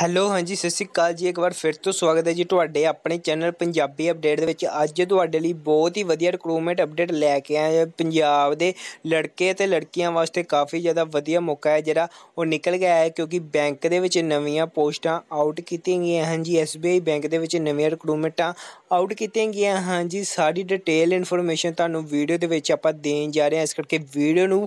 Hello हाँ जी सत श्री अकाल जी, एक बार फिर तो स्वागत है जी थोड़े अपने चैनल पंजाबी अपडेट के। अज थोड़े लिए बहुत ही वधिया रिक्रूटमेंट अपडेट लैके आए पंजाब के लड़के तो लड़कियां वास्ते। काफ़ी ज़्यादा वधिया मौका है जरा वो निकल गया है, क्योंकि बैंक के नवीं पोस्टां आउट की गई हैं जी। SBI बैंक के नवी रिक्रूटमेंटां आउट की गई हाँ जी। सारी डिटेल इनफॉर्मेशन तुहानूं वीडियो के आप देन जा रहे हैं, इस करके वीडियो नूं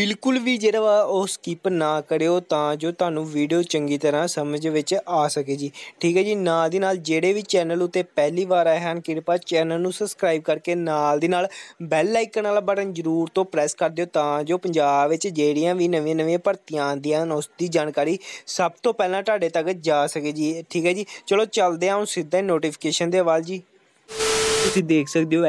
बिल्कुल भी जरा स्किप ना करियो तां तुहानूं वीडियो चंगी तरह समझ ਵਿੱਚ आ सके जी। ठीक है जी, नाल दी नाल जेड़े भी चैनल उत्ते पहली बार आए हैं कृपा चैनल नूं सबसक्राइब करके नाल दी नाल बैल आइकन वाला बटन जरूर तो प्रैस कर दिओ, तां जो पंजाब विच जेड़ियां भी नवीं नवीं भर्तियां आंदियां हन उसकी जानकारी सब तो पहलां तुहाडे तक जा सके जी। ठीक है जी, चलो चलदे आं हुण सीधा नोटिफिकेशन दे वाल जी। तुसीं देख सकते हो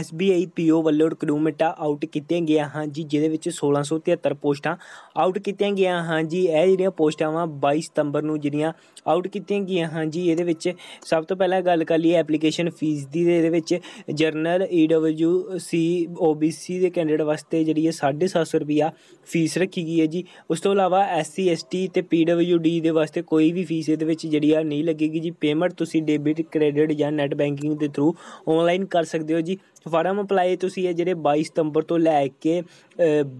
SBI PO वल्लों रिक्रूटमेंटां आउट कीतियां गईयां हाँ जी, जिहदे 1673 पोस्टां आउट कीतियां गईयां हाँ जी। यह जिहड़ियां पोस्टां वा 22 सितंबर नूं जिहड़ियां आउट कीतियां गईयां हाँ जी। इहदे विच सब तो पहला गल कर लईए एप्लीकेशन फीस दी। इहदे विच जरनल EWC OBC के कैंडीडेट वास्ते जिहड़ी 750 रुपया फीस रखी गई है जी। उस तो इलावा SC ST ते PWD दे वास्ते कोई भी फीस इहदे विच जिहड़ी नहीं लगेगी जी। पेमेंट तुसीं डेबिट क्रेडिट या नैट बैंकिंग के थ्रू ऑनलाइन कर सकते हो जी। फार्म अपलाई तुसी है जेडे 22 सितंबर तो लैके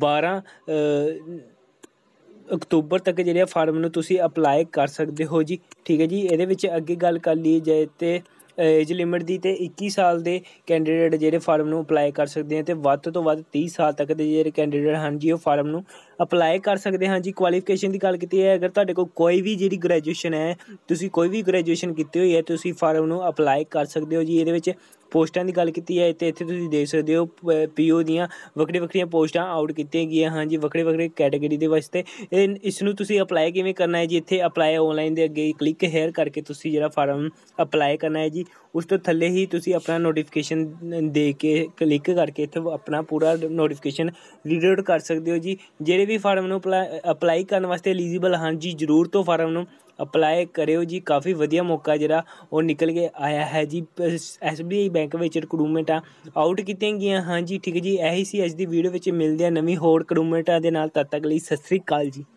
12 अक्तूबर तक जेडे फार्म नूं तुसी अपलाई कर सकते हो जी। ठीक है जी, इहदे विच अगे गल कर ली जाए तो एज लिमिट दी ते 21 साल के कैंडीडेट जेडे फार्म नूं अपलाई कर सकते हैं, ते वध तो वध 30 साल तक के जेडे कैंडीडेट हैं जी वो फार्म नूं अपलाई कर सकते हैं जी। क्वालिफिकेशन की गल की है, अगर तुहाडे कोल कोई भी जी ग्रैजुएशन है, तुसी कोई भी ग्रैजुएशन की हुई है तो फार्म नूं अपलाई कर सकते हो जी। इहदे विच पोस्टां की गल की है तो इत्थे तुसी देख सकते हो PO दियां वक्री वक्रियां पोस्टां आउट कीतियां गईयां हाँ जी, वक्रे वक्रे कैटेगरी के वास्ते। इसनूं तुसी अपलाई किवें करना है जी, इत्थे अपलाई ऑनलाइन दे अगे क्लिक हेयर करके तुसी जिहड़ा फार्म अपलाई करना है जी। उस तो थले ही तुसी अपना नोटिफिकेशन दे के क्लिक करके इत्थे अपना पूरा नोटिफिकेशन रीड आउट कर सकते हो जी। जेडे भी फार्म नूं अपलाई करन वास्ते एलिजिबल हाँ जी, जरूर तो फार्म नूं अपलाई करो जी। काफ़ी वधिया मौका जरा वो निकल के आया है जी। SBI बैंक में रिक्रूटमेंटां आउट कीतियां गईयां हाँ जी। ठीक है जी, यही सी अज दी वीडियो में मिलदे नवीं होर रिक्रूटमेंटां दे नाल, तद तक लई सत श्री अकाल जी।